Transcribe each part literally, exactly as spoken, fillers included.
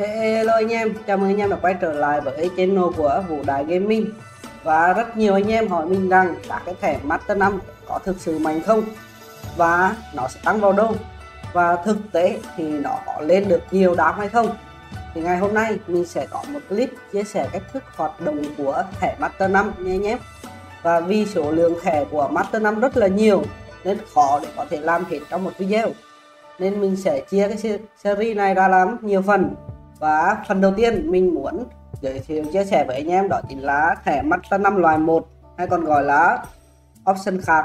Hello anh em, chào mừng anh em đã quay trở lại với channel của Vũ Đại Gaming. Và rất nhiều anh em hỏi mình rằng các cái thẻ Master năm có thực sự mạnh không? Và nó sẽ tăng vào đâu? Và thực tế thì nó có lên được nhiều đám hay không? Thì ngày hôm nay mình sẽ có một clip chia sẻ cách thức hoạt động của thẻ Master năm nha anh em. Và vì số lượng thẻ của Master năm rất là nhiều nên khó để có thể làm hết trong một video, nên mình sẽ chia cái series này ra làm nhiều phần. Và phần đầu tiên mình muốn giới thiệu chia sẻ với anh em đó chính là thẻ Master năm loại một, hay còn gọi là option khác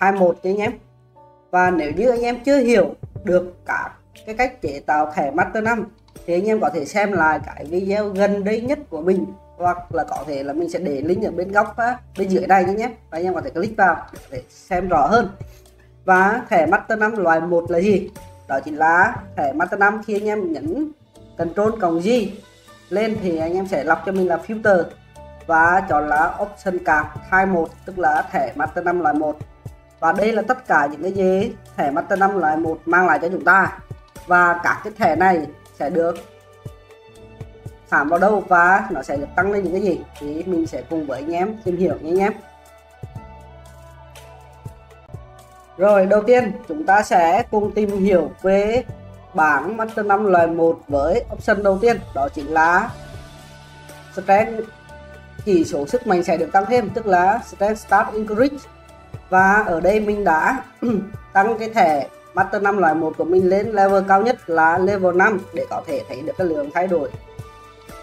type một nha anh em. Và nếu như anh em chưa hiểu được cả cái cách chế tạo thẻ Master năm thì anh em có thể xem lại cái video gần đây nhất của mình, hoặc là có thể là mình sẽ để link ở bên góc bên dưới đây nhé, và anh em có thể click vào để xem rõ hơn. Và thẻ Master năm loại một là gì? Đó chính là thẻ Master năm khi anh em nhấn Ctrl cộng G lên thì anh em sẽ lọc cho mình là filter và chọn là option card type một, tức là thẻ Master năm loại một. Và đây là tất cả những cái gì thẻ Master năm loại một mang lại cho chúng ta, và các cái thẻ này sẽ được khảm vào đâu và nó sẽ được tăng lên những cái gì thì mình sẽ cùng với anh em tìm hiểu nhé anh em. Rồi, đầu tiên chúng ta sẽ cùng tìm hiểu về bảng Master năm loại một với option đầu tiên, đó chính là strength, chỉ số sức mạnh sẽ được tăng thêm, tức là strength start increase. Và ở đây mình đã tăng cái thẻ Master năm loại một của mình lên level cao nhất là level năm để có thể thấy được cái lượng thay đổi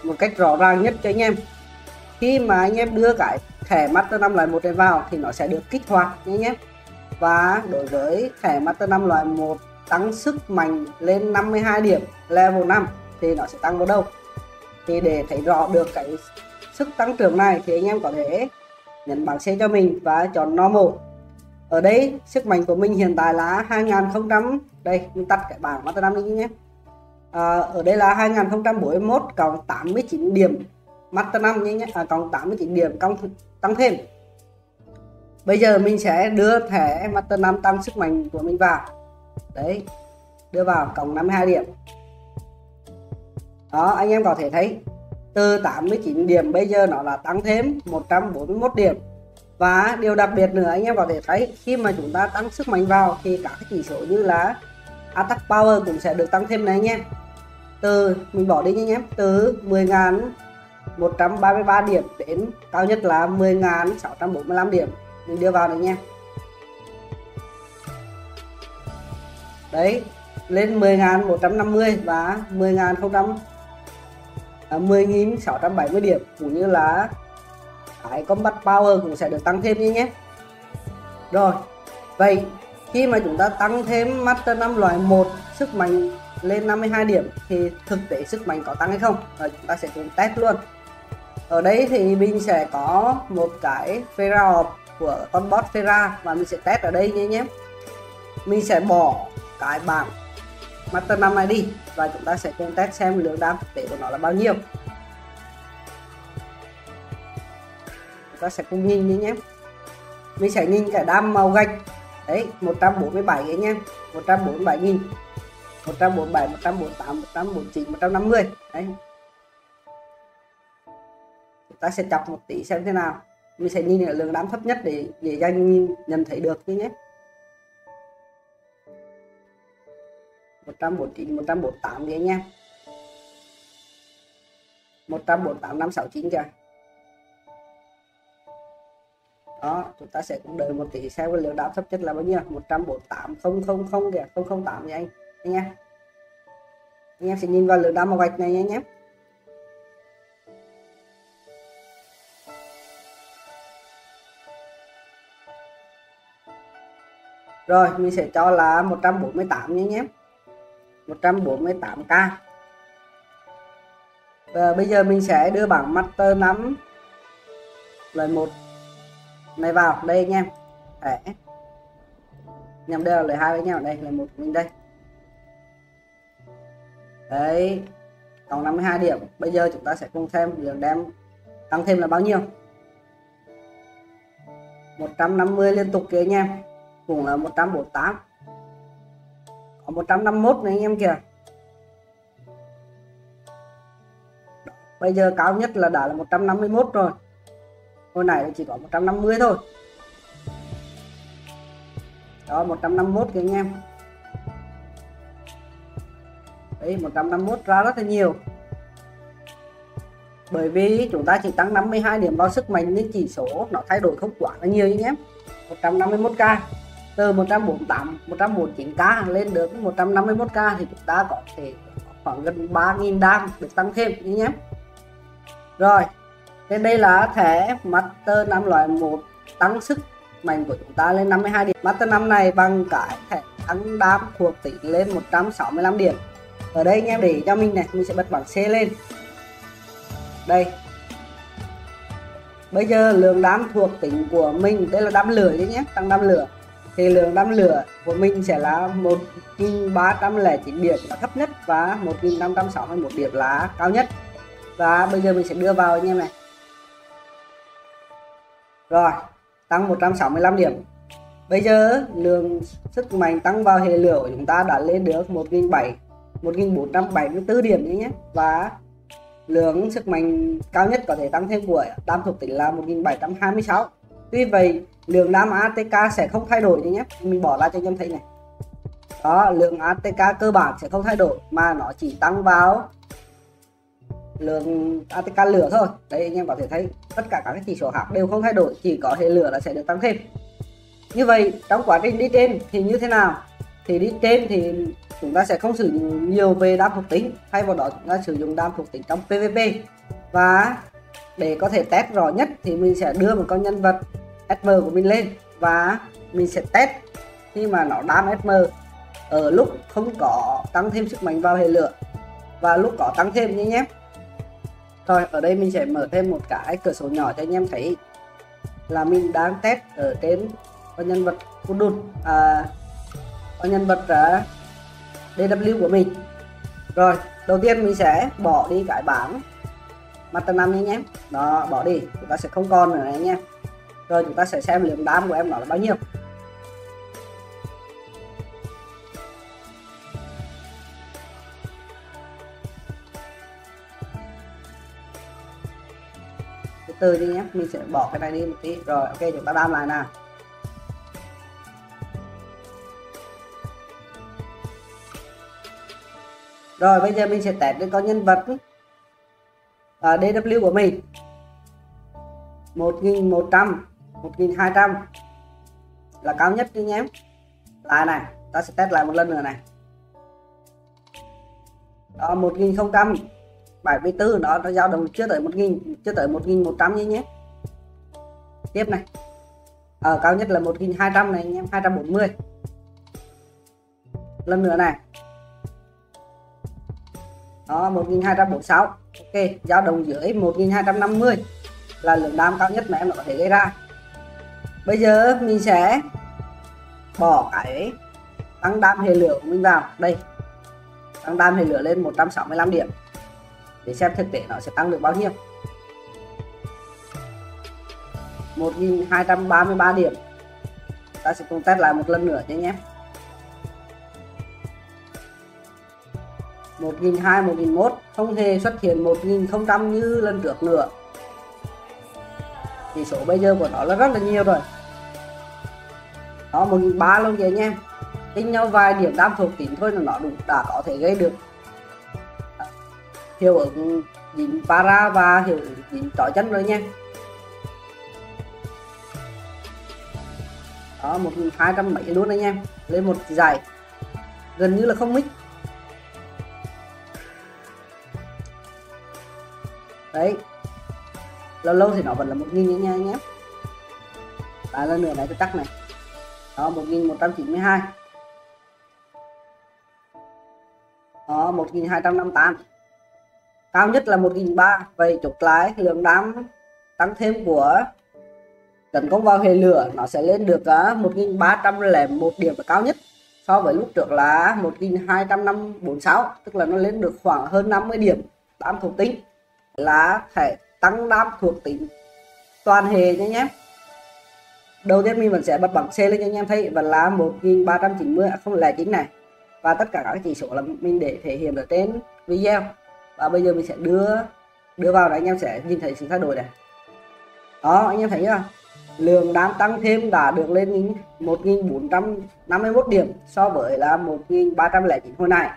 một cách rõ ràng nhất cho anh em. Khi mà anh em đưa cái thẻ Master năm loại một này vào thì nó sẽ được kích hoạt nhé anh em. Và đối với thẻ Master năm loại một tăng sức mạnh lên năm mươi hai điểm level năm thì nó sẽ tăng vào đâu? Thì để thấy rõ được cái sức tăng trưởng này thì anh em có thể nhấn bảng C cho mình và chọn normal. Ở đây sức mạnh của mình hiện tại là hai nghìn không trăm, đây mình tắt cái bảng Master năm đi nhé. À, ở đây là hai nghìn không trăm bốn mươi mốt cộng tám mươi chín điểm Master năm nhé, à, cộng tám mươi chín điểm cộng tăng thêm. Bây giờ mình sẽ đưa thẻ Master năm tăng sức mạnh của mình vào. Đấy, đưa vào cộng năm mươi hai điểm. Đó, anh em có thể thấy từ tám mươi chín điểm bây giờ nó là tăng thêm một trăm bốn mươi mốt điểm. Và điều đặc biệt nữa anh em có thể thấy khi mà chúng ta tăng sức mạnh vào thì các chỉ số như là attack power cũng sẽ được tăng thêm này nhé. Từ mình bỏ đi nhé, từ mười nghìn một trăm ba mươi ba điểm đến cao nhất là mười nghìn sáu trăm bốn mươi lăm điểm. Mình đưa vào này nha. Đấy, lên mười nghìn một trăm năm mươi và mười nghìn sáu trăm bảy mươi điểm, cũng như là cái combat power cũng sẽ được tăng thêm nhé. Rồi, vậy khi mà chúng ta tăng thêm Master năm loại một sức mạnh lên năm mươi hai điểm thì thực tế sức mạnh có tăng hay không? Rồi chúng ta sẽ cùng test luôn. Ở đây thì mình sẽ có một cái Fera của con bot Fera và mình sẽ test ở đây nhé. Mình sẽ bỏ cái bảng Master năm này đi và chúng ta sẽ cùng test xem lượng đam thực tế của nó là bao nhiêu. Chúng ta sẽ cùng nhìn nhé. Mình sẽ nhìn cái đam màu gạch. Đấy, một trăm bốn mươi bảy anh em, một trăm bốn mươi bảy nghìn, một trăm bốn mươi bảy, một trăm bốn mươi tám, một trăm bốn mươi chín, một trăm năm mươi. Đấy. Chúng ta sẽ chọc một tí xem thế nào. Mình sẽ nhìn ở lượng đám thấp nhất để dễ dàng nhận thấy được nhé. một trăm bốn mươi chín, một trăm bốn mươi tám đấy anh em. một trăm bốn mươi tám, năm trăm sáu mươi chín kìa. Đó, chúng ta sẽ cũng đợi một tí xem cái lượng đáp thấp nhất là bao nhiêu. Một trăm bốn mươi tám không không không kìa, không không tám nha anh anh em. Anh em sẽ nhìn vào lượng đáp màu gạch này nha anh em. Rồi, mình sẽ cho là một trăm bốn mươi tám nha anh em, một trăm bốn mươi tám k. Và bây giờ mình sẽ đưa bảng Master năm loại một này vào đây anh em. Đấy, nhằm đây là lời hai với nhau, ở đây là một mình đây. Đấy, còn năm mươi hai điểm. Bây giờ chúng ta sẽ cùng thêm lượng đem tăng thêm là bao nhiêu. Một trăm năm mươi liên tục kìa anh em, cùng là một trăm bốn mươi tám, có một trăm năm mươi mốt này anh em kìa. Bây giờ cao nhất là đã là một trăm năm mươi mốt rồi. Hồi nãy là chỉ có một trăm năm mươi thôi. Đó, một trăm năm mươi mốt kìa anh em. Đấy, một trăm năm mươi mốt ra rất là nhiều. Bởi vì chúng ta chỉ tăng năm mươi hai điểm vào sức mạnh nên chỉ số nó thay đổi không quá là nhiều anh em. một trăm năm mươi mốt k từ một trăm bốn mươi tám, một trăm bốn mươi chín k lên được một trăm năm mươi mốt k thì chúng ta có thể khoảng gần ba nghìn đam được tăng thêm anh em. Rồi, trên đây là thẻ Master năm loại một tăng sức mạnh của chúng ta lên năm mươi hai điểm. Master năm này bằng cái thẻ tăng đam thuộc tính lên một trăm sáu mươi lăm điểm. Ở đây anh em để ý cho mình này, mình sẽ bật bảng C lên. Đây. Bây giờ lượng đam thuộc tính của mình, đây là đam lửa đấy nhé, tăng đam lửa. Thì lượng đam lửa của mình sẽ là một nghìn ba trăm lẻ chín điểm là thấp nhất và một nghìn năm trăm sáu mươi mốt điểm là cao nhất. Và bây giờ mình sẽ đưa vào anh em này. Rồi, tăng một trăm sáu mươi lăm điểm. Bây giờ lượng sức mạnh tăng vào hệ lửa của chúng ta đã lên được một nghìn bốn trăm bảy mươi tư điểm đấy nhé. Và lượng sức mạnh cao nhất có thể tăng thêm của đam thuộc tính là một nghìn bảy trăm hai mươi sáu. Tuy vậy lượng đam a tê ca sẽ không thay đổi nhé, mình bỏ ra cho anh em thấy này. Đó, lượng a tê ca cơ bản sẽ không thay đổi mà nó chỉ tăng vào lượng a tê ca lửa thôi. Đấy, anh em có thể thấy tất cả các chỉ số khác đều không thay đổi, chỉ có hệ lửa là sẽ được tăng thêm. Như vậy trong quá trình đi trên thì như thế nào? Thì đi trên thì chúng ta sẽ không sử dụng nhiều về đam thuộc tính, thay vào đó chúng ta sử dụng đam thuộc tính trong PvP. Và để có thể test rõ nhất thì mình sẽ đưa một con nhân vật ét em của mình lên và mình sẽ test khi mà nó đam ét em ở lúc không có tăng thêm sức mạnh vào hệ lửa và lúc có tăng thêm nhé nhé. Rồi, ở đây mình sẽ mở thêm một cái cửa sổ nhỏ cho anh em thấy là mình đang test ở trên con nhân vật của đun à, con nhân vật uh, đê vê kép của mình. Rồi, đầu tiên mình sẽ bỏ đi cái bảng Master năm anh em. Đó, bỏ đi, chúng ta sẽ không còn nữa anh em. Rồi chúng ta sẽ xem lượng đam của em nó là bao nhiêu. Từ từ đi nhé, mình sẽ bỏ cái này đi một tí. Rồi, ok, chúng ta đam lại nào. Rồi bây giờ mình sẽ test lên con nhân vật à, đê vê kép của mình. Một nghìn một trăm, một nghìn hai trăm là cao nhất đi nhé. Lại này, ta sẽ test lại một lần nữa này. Đó, một nghìn không trăm bảy mươi tư, đó, nó dao động chưa tới một nghìn, chưa tới một nghìn một trăm như nhé. Tiếp này. Ở à, cao nhất là một nghìn hai trăm này anh em, hai trăm bốn mươi. Lần nữa này. Đó, một nghìn hai trăm bốn mươi sáu. Ok, dao động dưới một nghìn hai trăm năm mươi là lượng đam cao nhất mà em có thể gây ra. Bây giờ mình sẽ bỏ cái tăng đam hệ lửa của mình vào. Đây, tăng đam hệ lửa lên một trăm sáu mươi lăm điểm để xem thực tế nó sẽ tăng được bao nhiêu. Một nghìn hai trăm ba mươi ba điểm. Ta sẽ cùng test lại một lần nữa nhé. Một nghìn hai trăm, một nghìn một trăm, không hề xuất hiện một nghìn không trăm như lần trước nữa. Chỉ số bây giờ của nó là rất là nhiều rồi. Đó, một nghìn ba trăm luôn kìa anh em. Tính nhau vài điểm đam thuộc tính thôi là nó đủ, đã có thể gây được hiệu ứng dính para và hiệu ứng dính trói chân rồi nha. Đó, một nghìn hai trăm mấy luôn anh em, lên một giải gần như là không mic. Đấy, lâu lâu thì nó vẫn là một nghìn nha nhé. Lại lần nữa này, cái tắc này. Đó, một nghìn một trăm chín mươi hai. Đó, một nghìn hai trăm năm mươi tám. Cao nhất là một nghìn ba trăm. Vậy chốt lại lượng đam tăng thêm của tấn công vào hệ lửa nó sẽ lên được một nghìn ba trăm lẻ một điểm và cao nhất so với lúc trước là một nghìn hai trăm bốn mươi sáu, tức là nó lên được khoảng hơn năm mươi điểm đam thuộc tính. Là thẻ tăng đam thuộc tính toàn hệ nha nhé. Đầu tiên mình vẫn sẽ bật bảng C lên cho anh em thấy vẫn là một nghìn ba trăm chín mươi, không lẻ chính này. Và tất cả các chỉ số là mình để thể hiện ở trên video. Và bây giờ mình sẽ đưa đưa vào là anh em sẽ nhìn thấy sự thay đổi này. Đó, anh em thấy không? Lượng đám tăng thêm đã được lên một nghìn bốn trăm năm mươi mốt điểm so với là một nghìn ba trăm lẻ chín hồi nãy.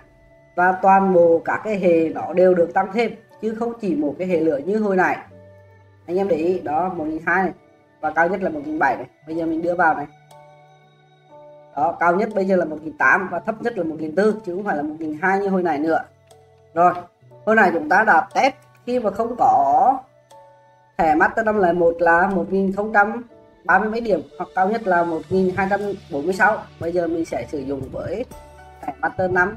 Và toàn bộ các cái hệ nó đều được tăng thêm chứ không chỉ một cái hệ lửa như hồi nãy. Anh em để ý đó, một nghìn hai trăm này và cao nhất là một nghìn bảy trăm này. Bây giờ mình đưa vào này. Đó, cao nhất bây giờ là một nghìn tám trăm và thấp nhất là một nghìn bốn trăm chứ không phải là một nghìn hai trăm như hồi nãy nữa. Rồi, hồi nãy chúng ta đã test khi mà không có thẻ Master năm là một là một nghìn không trăm ba mươi mấy điểm hoặc cao nhất là một nghìn hai trăm bốn mươi sáu. Bây giờ mình sẽ sử dụng với thẻ Master năm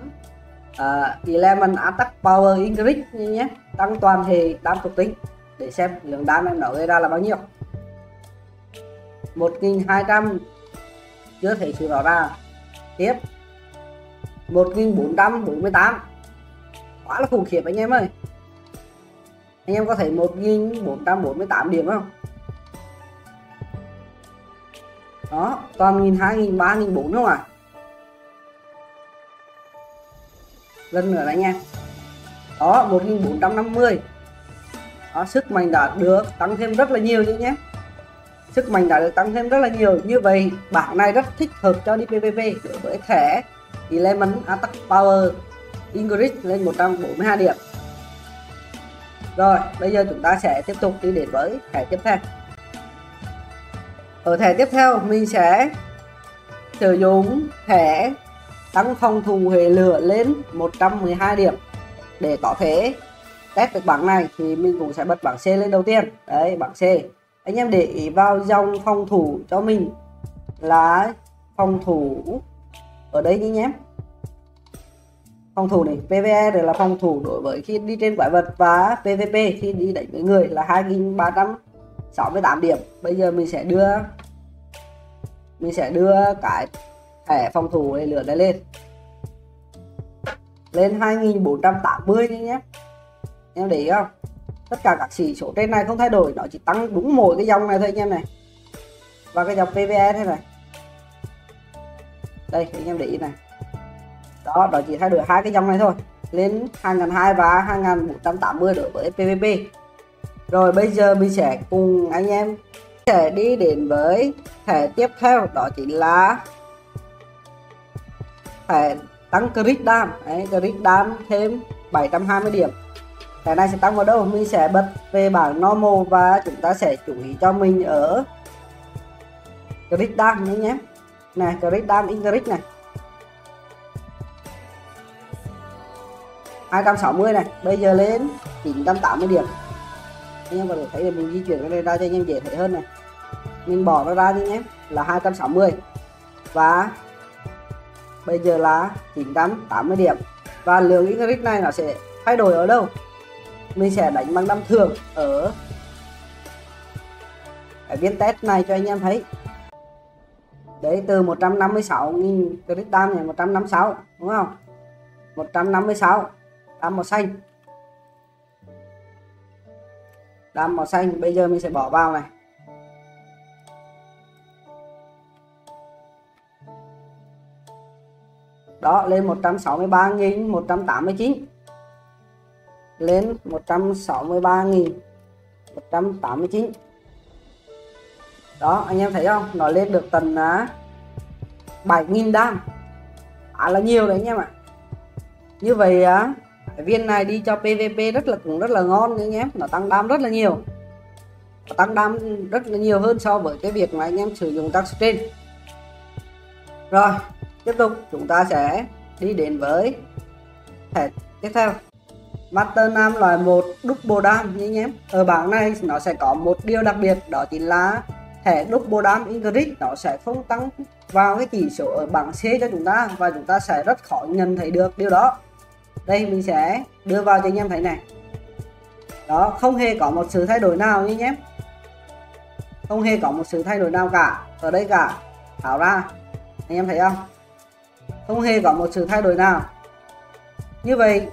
uh, mười một Attack Power Increase như nhé, tăng toàn hệ đam thuộc tính để xem lượng đam em nó gây ra là bao nhiêu. Một nghìn hai trăm chưa thấy sự rõ ra. Tiếp một nghìn bốn trăm bốn mươi tám, quá là khủng khiếp anh em ơi. Anh em có thấy một nghìn bốn trăm bốn mươi tám điểm không? Đó, toàn một nghìn hai trăm, ba nghìn bốn trăm không à? Lần nữa anh em. Đó, một nghìn bốn trăm năm mươi. Đó, sức mạnh đã được tăng thêm rất là nhiều chứ nhé. Sức mạnh đã được tăng thêm rất là nhiều. Như vậy, bảng này rất thích hợp cho đi PvP đối với thẻ Element Attack Power Increase lên một trăm bốn mươi hai điểm. Rồi, bây giờ chúng ta sẽ tiếp tục đi đến với thẻ tiếp theo. Ở thẻ tiếp theo mình sẽ sử dụng thẻ tăng phòng thủ hệ lửa lên một trăm mười hai điểm. Để có thể test được bảng này thì mình cũng sẽ bật bảng C lên đầu tiên. Đấy, bảng C. Anh em để ý vào dòng phòng thủ cho mình là phòng thủ ở đây đi nhé. Phòng thủ này, PvE là phòng thủ đối với khi đi trên quái vật và PvP khi đi đánh với người là hai nghìn ba trăm sáu mươi tám điểm. Bây giờ mình sẽ đưa mình sẽ đưa cái thẻ phòng thủ này lửa này lên lên hai nghìn bốn trăm tám mươi nhé. Em để ý không? Tất cả các chỉ số trên này không thay đổi, nó chỉ tăng đúng mỗi cái dòng này thôi anh em này. Và cái dòng PvE thế này. Đây, anh em để ý này. Đó, đó chỉ thay đổi hai cái dòng này thôi, lên hai nghìn hai trăm và hai nghìn bốn trăm tám mươi đối với PvP. Rồi bây giờ mình sẽ cùng anh em sẽ đi đến với thẻ tiếp theo, đó chính là thẻ tăng crit dam. Đấy, crit dam thêm bảy trăm hai mươi điểm. Thẻ này sẽ tăng vào đâu? Mình sẽ bật về bảng normal và chúng ta sẽ chú ý cho mình ở crit dam nhé. Này, crit dam increase này hai trăm sáu mươi này, bây giờ lên chín trăm tám mươi điểm. Anh em có thể thấy là mình di chuyển cái này ra cho anh em dễ thấy hơn này. Mình bỏ nó ra đi nhé, là hai trăm sáu mươi. Và bây giờ là chín trăm tám mươi điểm. Và lượng increase này nó sẽ thay đổi ở đâu? Mình sẽ đánh bằng năm thường ở cái viên test này cho anh em thấy. Đấy, từ một trăm năm mươi sáu nghìn credit time này một trăm năm mươi sáu, đúng không? một trăm năm mươi sáu đam màu xanh đam màu xanh bây giờ mình sẽ bỏ vào này. Đó, lên một trăm sáu mươi ba nghìn một trăm tám mươi chín, lên một trăm sáu mươi ba nghìn một trăm tám mươi chín. Đó, anh em thấy không, nó lên được tầm là bảy nghìn đam, khá là nhiều đấy anh em ạ. Như vậy á, viên này đi cho PvP rất là cũng rất là ngon đấy nhé. Nó tăng đam rất là nhiều, nó tăng đam rất là nhiều hơn so với cái việc mà anh em sử dụng tăng trên. Rồi, tiếp tục chúng ta sẽ đi đến với thẻ tiếp theo, Master năm loại một double dam nhé nhé. Ở bảng này nó sẽ có một điều đặc biệt, đó chính là thẻ double dam increase nó sẽ không tăng vào cái chỉ số ở bảng C cho chúng ta và chúng ta sẽ rất khó nhận thấy được điều đó. Đây, mình sẽ đưa vào cho anh em thấy này. Đó, không hề có một sự thay đổi nào như nhé. Không hề có một sự thay đổi nào cả. Ở đây cả, tháo ra. Anh em thấy không? Không hề có một sự thay đổi nào. Như vậy,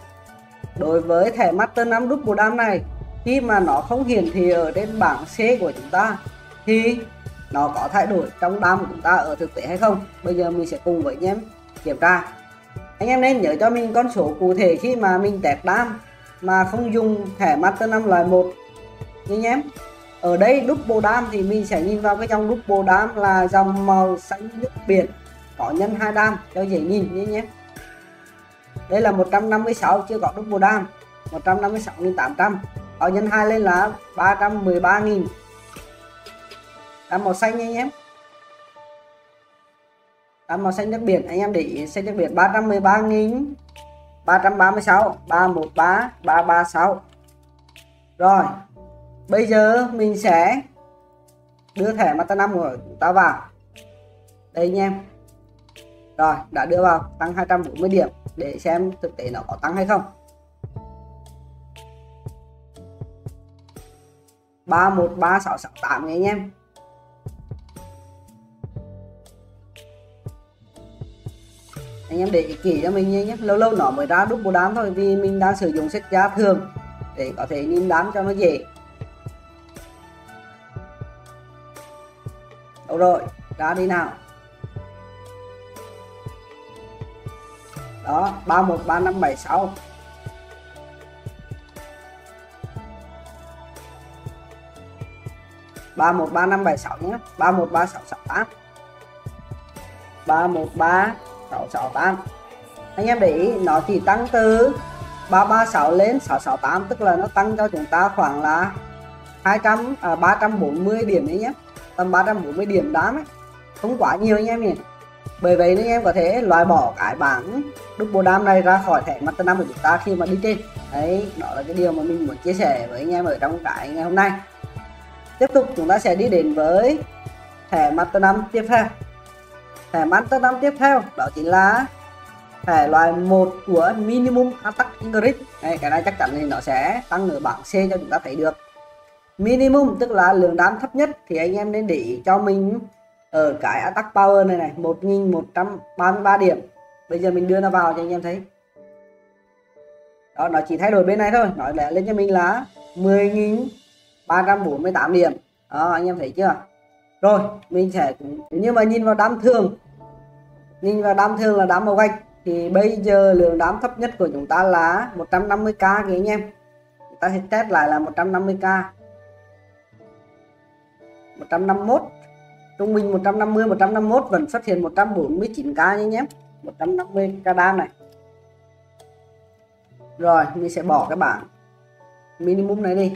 đối với thẻ Master năm Double Dam này, khi mà nó không hiển thị ở trên bảng C của chúng ta, thì nó có thay đổi trong đam của chúng ta ở thực tế hay không? Bây giờ mình sẽ cùng với anh em kiểm tra. Anh em nên nhớ cho mình con số cụ thể khi mà mình test đam mà không dùng thẻ Master năm loại một anh em. Ở đây double dam thì mình sẽ nhìn vào cái dòng double dam là dòng màu xanh nước biển có nhân hai dam cho dễ nhìn nhé nhé. Đây là một trăm năm mươi sáu chưa có double dam, một trăm năm mươi sáu nghìn tám trăm có nhân hai lên là ba trăm mười ba nghìn. Đam màu xanh anh em, đam màu xanh nước biển anh em để ý, xanh nước biển ba trăm mười ba nghìn, ba trăm ba mươi sáu, ba trăm mười ba, ba trăm ba mươi sáu. Rồi bây giờ mình sẽ đưa thẻ Master năm của chúng ta vào đây anh em. Rồi đã đưa vào, tăng hai trăm bốn mươi điểm để xem thực tế nó có tăng hay không. Ba một ba sáu sáu tám anh em. Anh em để ý kỹ cho mình nhé, lâu lâu nó mới ra double dam thôi, vì mình đang sử dụng set giá thường để có thể nhìn đám cho nó dễ. Đâu rồi, ra đi nào. Đó, ba một ba năm bảy sáu. ba một ba năm bảy sáu nhé, ba một ba sáu sáu tám. ba một ba sáu sáu tám. Anh em để ý nó chỉ tăng từ ba ba sáu lên sáu sáu tám, tức là nó tăng cho chúng ta khoảng là hai trăm à, ba trăm bốn mươi điểm đấy nhé. Tầm ba trăm bốn mươi điểm đám ấy, không quá nhiều anh em nhỉ. Bởi vậy nên em có thể loại bỏ cái bảng double dam này ra khỏi thẻ Master năm của chúng ta khi mà đi trên. Đấy, đó là cái điều mà mình muốn chia sẻ với anh em ở trong cái ngày hôm nay. Tiếp tục chúng ta sẽ đi đến với thẻ Master năm tiếp theo. Thẻ Master năm tiếp theo đó chính là thẻ loại một của Minimum Attack Increase. Đây, cái này chắc chắn thì nó sẽ tăng ở bảng C cho chúng ta thấy được. Minimum tức là lượng đám thấp nhất, thì anh em nên để ý cho mình ở cái Attack Power này này, một nghìn một trăm ba mươi ba điểm. Bây giờ mình đưa nó vào cho anh em thấy. Đó, nó chỉ thay đổi bên này thôi, nó để lên cho mình là mười nghìn ba trăm bốn mươi tám điểm. Đó, anh em thấy chưa? Rồi, mình sẽ, nhưng mà nhìn vào đám thường, nhìn vào đám thường là đám màu gạch, thì bây giờ lượng đám thấp nhất của chúng ta là một trăm năm mươi k kìa anh em. Chúng ta sẽ test lại là một trăm năm mươi k, một trăm năm mươi mốt, trung bình một trăm năm mươi, một trăm năm mươi mốt vẫn xuất hiện một trăm bốn mươi chín k nhé nhé, một trăm năm mươi k đam này. Rồi mình sẽ bỏ cái bảng minimum này đi.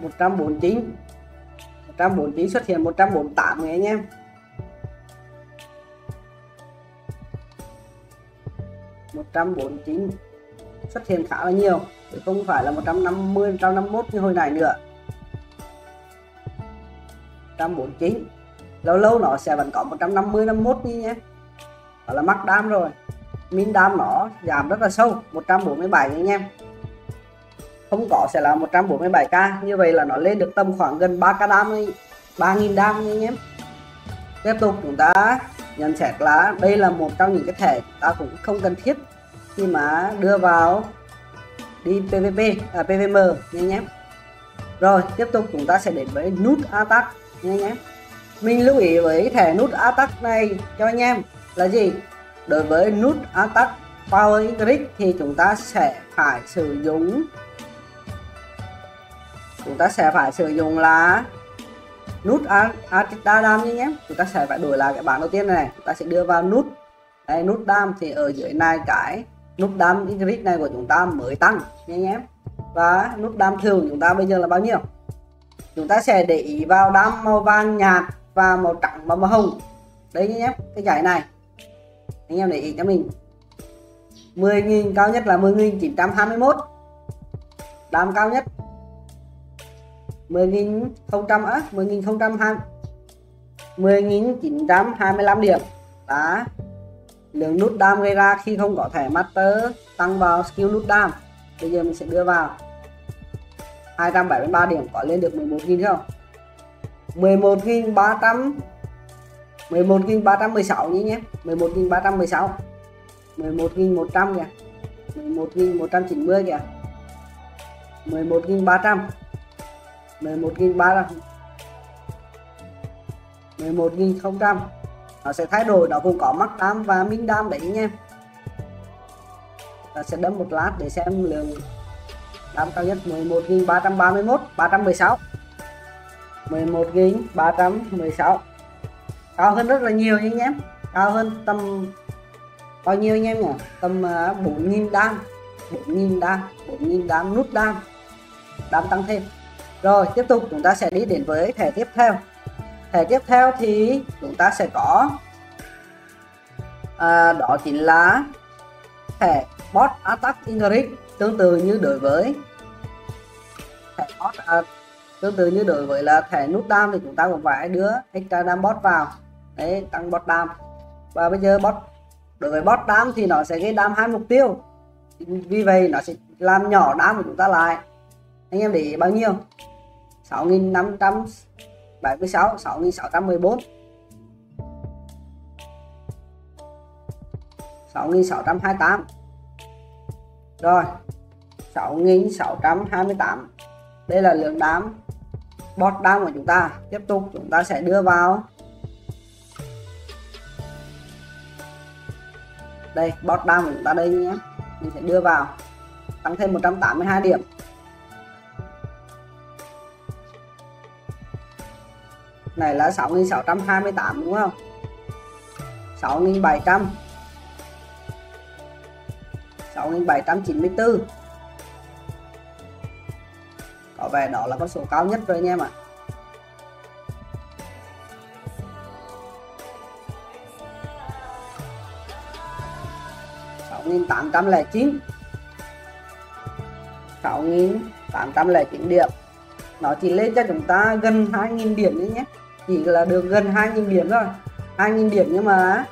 Một trăm bốn mươi chín, một trăm bốn mươi chín xuất hiện một trăm bốn mươi tám này anh em, một trăm bốn mươi chín xuất hiện khá là nhiều, chứ không phải là một trăm năm mươi, một trăm năm mươi mốt như hồi nãy nữa. Một trăm bốn mươi chín, lâu lâu nó sẽ vẫn có một trăm năm mươi, năm mươi mốt như nhé, đó là mắc đam rồi. Min đam nó giảm rất là sâu, một trăm bốn mươi bảy anh em, không có sẽ là một trăm bốn mươi bảy k. Như vậy là nó lên được tầm khoảng gần ba k đam, ba nghìn đam anh em. Tiếp tục chúng ta nhận xét là đây là một trong những cái thẻ ta cũng không cần thiết khi mà đưa vào đi PvP, à, PvM nha nhé. Rồi tiếp tục chúng ta sẽ đến với nút Attack nha nhé. Mình lưu ý với thẻ nút Attack này cho anh em là gì? Đối với nút Attack Power Increase thì chúng ta sẽ phải sử dụng chúng ta sẽ phải sử dụng là nút Attack Dam nhé nhé. Chúng ta sẽ phải đổi lại cái bảng đầu tiên này, chúng ta sẽ đưa vào nút đây, nút dam, thì ở dưới này cái nút dam Increase này của chúng ta mới tăng nhé nhé. Và nút dam thường chúng ta bây giờ là bao nhiêu? Chúng ta sẽ để ý vào đam màu vàng nhạt và màu trắng và màu hồng đấy nhé nhé. Cái giải này anh em để ý cho mình, mười nghìn cao nhất là mười nghìn chín trăm hai mươi mốt, đam cao nhất mười nghìn không trăm á, mười nghìn không trăm hai mươi, mười nghìn chín trăm hai mươi lăm điểm là lượng nút dam gây ra khi không có thẻ Master tăng vào skill nút dam. Bây giờ mình sẽ đưa vào hai trăm bảy mươi ba điểm, có lên được mười một nghìn không? mười một nghìn ba trăm, mười một nghìn ba trăm mười sáu nhé nhé, mười một nghìn ba trăm mười sáu, mười một nghìn một trăm kìa, mười một nghìn một trăm chín mươi kìa, mười một nghìn ba trăm, mười một nghìn ba trăm, mười một nghìn không trăm, Nó sẽ thay đổi, nó cũng có mắc tam và minh đam đấy nha. Ta sẽ đấm một lát để xem lượng đam cao nhất. Mười một nghìn ba trăm ba mươi mốt, ba trăm mười sáu, mười một nghìn ba trăm mười sáu, cao hơn rất là nhiều anh em, cao hơn tầm bao nhiêu anh em nhỉ, tầm bốn nghìn đam, bốn nghìn đam, bốn nghìn đam, nút đam, đam tăng thêm. Rồi tiếp tục chúng ta sẽ đi đến với thẻ tiếp theo. Thẻ tiếp theo thì chúng ta sẽ có à, đó chính là thẻ Bot Attack Increase. Tương tự như đối với thẻ Bot, à, tương tự như đối với là thẻ nút đam thì chúng ta cũng phải đưa extra đam bot vào đấy, tăng bot đam. Và bây giờ bot, đối với bot đam thì nó sẽ gây đam hai mục tiêu, vì vậy nó sẽ làm nhỏ đam của chúng ta lại. Anh em để ý bao nhiêu, sáu nghìn năm trăm bảy mươi sáu, sáu nghìn sáu trăm mười bốn, sáu nghìn sáu trăm hai mươi tám, rồi sáu nghìn sáu trăm hai mươi tám. Đây là lượng đám bot đam của chúng ta. Tiếp tục chúng ta sẽ đưa vào đây bot đam của chúng ta đây nhé, mình sẽ đưa vào tăng thêm một trăm tám mươi hai điểm. Này là sáu nghìn sáu trăm hai mươi tám đúng không? sáu nghìn bảy trăm, sáu nghìn bảy trăm chín mươi tư. Có vẻ đó là con số cao nhất rồi anh em ạ. À. sáu nghìn tám trăm lẻ chín, sáu nghìn tám trăm lẻ chín điểm. Nó chỉ lên cho chúng ta gần hai nghìn điểm đấy nhé, chỉ là được gần hai nghìn điểm thôi, hai nghìn điểm. Nhưng mà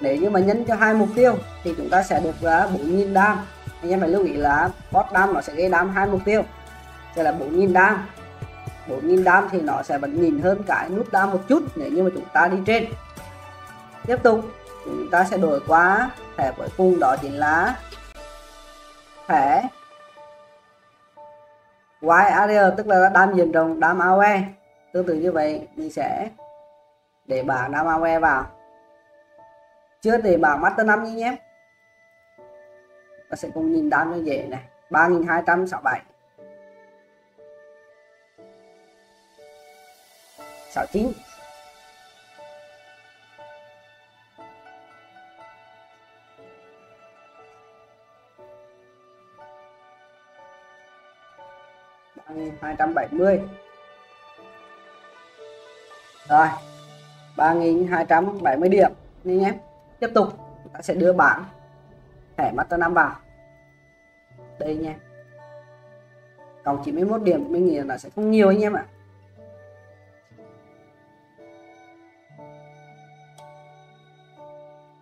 nếu như mà nhân cho hai mục tiêu thì chúng ta sẽ được bốn nghìn đam. Anh em phải lưu ý là bot đam nó sẽ gây đam hai mục tiêu, sẽ là bốn nghìn đam. bốn nghìn đam thì nó sẽ vẫn nhìn hơn cái nút đam một chút nếu như mà chúng ta đi trên. Tiếp tục chúng ta sẽ đổi qua thẻ cuối cùng, đó chính là thẻ Wide Area, tức là đam diện rộng, đam AoE. Tương tự như vậy mình sẽ để bảng đam AoE vào, chưa để bảng Master năm như nhé. Ta sẽ cùng nhìn đam như vậy này, ba nghìn hai trăm sáu mươi bảy, sáu mươi chín, ba nghìn hai trăm bảy mươi. Rồi ba nghìn hai trăm bảy mươi điểm nên nhé. Tiếp tục ta sẽ đưa bảng thẻ Master năm vào đây nha, còn chín mươi mốt điểm. Mình nghĩ là sẽ không nhiều anh em ạ.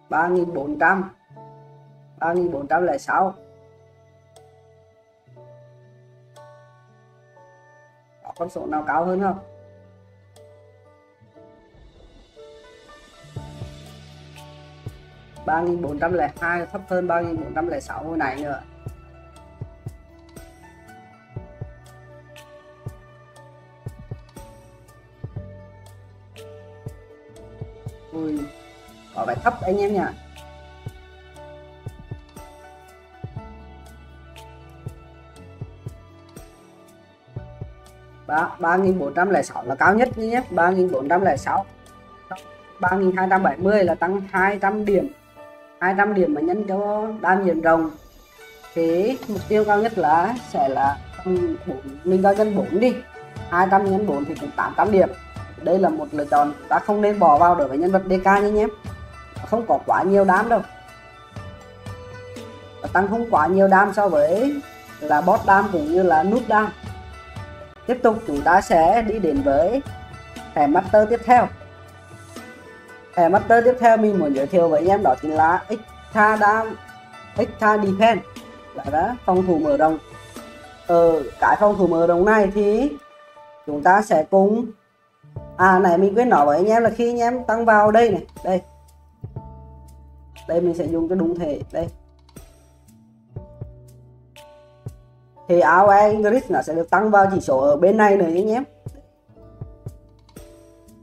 Ba nghìn bốn trăm, ba nghìn bốn trăm lẻ sáu, con số nào cao hơn không? ba nghìn bốn trăm lẻ hai, thấp hơn ba nghìn bốn trăm lẻ sáu hồi nãy nữa. Ui, có vẻ thấp anh em nhỉ. ba nghìn bốn trăm lẻ sáu là cao nhất nhé, ba nghìn bốn trăm lẻ sáu. ba nghìn hai trăm bảy mươi là tăng hai trăm điểm, hai trăm điểm mà nhân cho đam diện rồng thì mục tiêu cao nhất là sẽ là bốn, mình coi nhân bốn đi, hai trăm nhân bốn thì cũng tám trăm điểm. Đây là một lựa chọn ta không nên bỏ vào đối với nhân vật đê ca nha nhé, không có quá nhiều đam đâu, tăng không quá nhiều đam so với là bot đam cũng như là nút đam. Tiếp tục chúng ta sẽ đi đến với thẻ Master tiếp theo. Thẻ Master tiếp theo mình muốn giới thiệu với anh em đó chính là Extra Dam, Extra Defense, là đó, phòng thủ mở rộng. Ở cái phòng thủ mở rộng này thì chúng ta sẽ cùng à này mình quên nói với anh em là khi anh em tăng vào đây này, đây đây mình sẽ dùng cái đúng thể đây thì AoE English nó sẽ được tăng vào chỉ số ở bên này nữa nhé.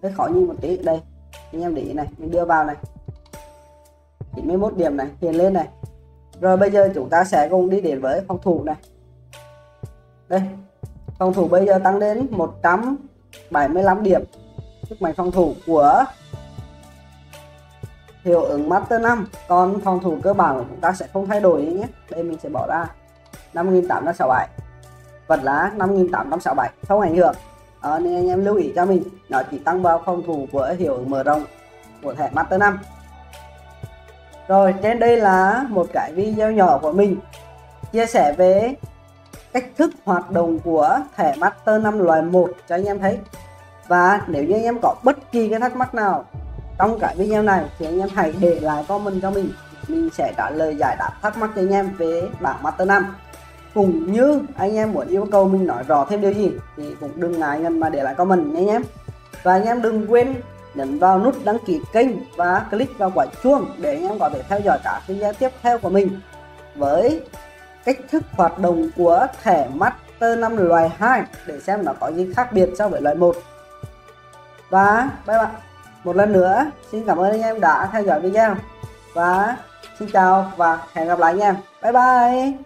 Thế khó nhìn một tí đây, anh em để ý này, mình đưa vào này chín mươi mốt điểm này, hiện lên này. Rồi bây giờ chúng ta sẽ cùng đi đến với phòng thủ này. Đây, phòng thủ bây giờ tăng đến một trăm bảy mươi lăm điểm. Sức mạnh phòng thủ của hiệu ứng Master năm. Còn phòng thủ cơ bản của chúng ta sẽ không thay đổi nhé. Đây mình sẽ bỏ ra năm nghìn tám trăm sáu mươi bảy, vật lá năm nghìn tám trăm sáu mươi bảy, không ảnh hưởng. Ờ, nên anh em lưu ý cho mình, nó chỉ tăng vào phòng thủ của hiệu ứng mở rộng của thẻ Master năm. Rồi trên đây là một cái video nhỏ của mình chia sẻ về cách thức hoạt động của thẻ Master năm loại một cho anh em thấy. Và nếu như anh em có bất kỳ cái thắc mắc nào trong cái video này thì anh em hãy để lại comment cho mình. Mình sẽ trả lời giải đáp thắc mắc cho anh em về bảng Master năm. Cũng như anh em muốn yêu cầu mình nói rõ thêm điều gì thì cũng đừng ngại ngần mà để lại comment nha anh em. Và anh em đừng quên nhấn vào nút đăng ký kênh và click vào quả chuông để anh em có thể theo dõi các video tiếp theo của mình với cách thức hoạt động của thẻ Master năm loại hai để xem nó có gì khác biệt so với loại một. Và bye bye. Một lần nữa xin cảm ơn anh em đã theo dõi video và xin chào và hẹn gặp lại anh em. Bye bye.